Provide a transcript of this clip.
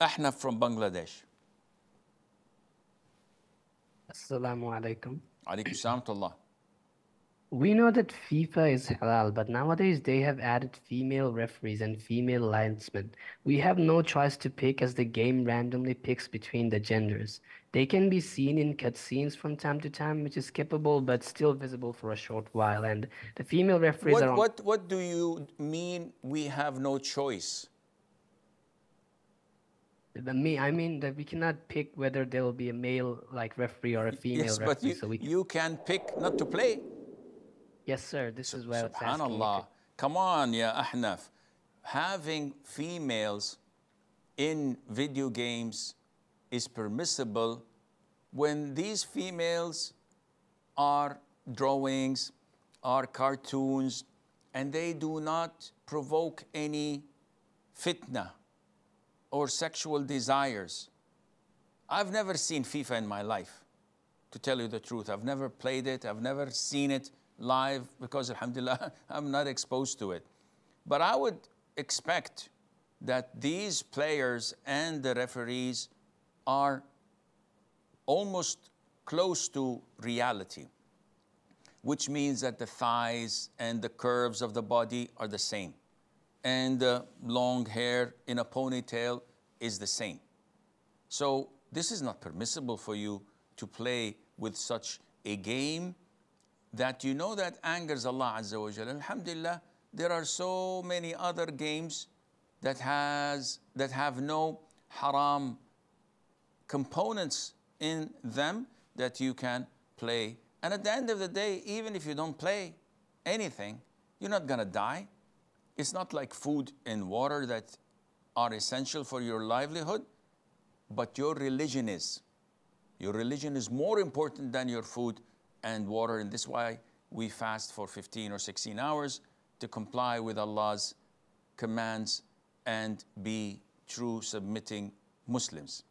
Ahnaf from Bangladesh. Assalamu alaikum. Alaikum salam to Allah. We know that FIFA is halal, but nowadays they have added female referees and female linesmen. We have no choice to pick as the game randomly picks between the genders. They can be seen in cutscenes from time to time, which is skippable but still visible for a short while. And the female referees are... What do you mean we have no choice? I mean that we cannot pick whether there will be a male referee or a female referee. But you can pick not to play. Yes, sir. This is where it's asking. SubhanAllah. Come on, Ya Ahnaf. Having females in video games is permissible when these females are drawings, are cartoons, and they do not provoke any fitna or sexual desires. I've never seen FIFA in my life, to tell you the truth. I've never played it. I've never seen it live because, alhamdulillah, I'm not exposed to it. But I would expect that these players and the referees are almost close to reality, which means that the thighs and the curves of the body are the same, and the long hair in a ponytail is the same. So this is not permissible for you to play with such a game that you know that angers Allah Azza wa Jalla. Alhamdulillah, there are so many other games that have no haram components in them that you can play. And at the end of the day, even if you don't play anything, you're not gonna die. It's not like food and water that are essential for your livelihood, but your religion is. Your religion is more important than your food and water, and this is why we fast for 15 or 16 hours to comply with Allah's commands and be true submitting Muslims.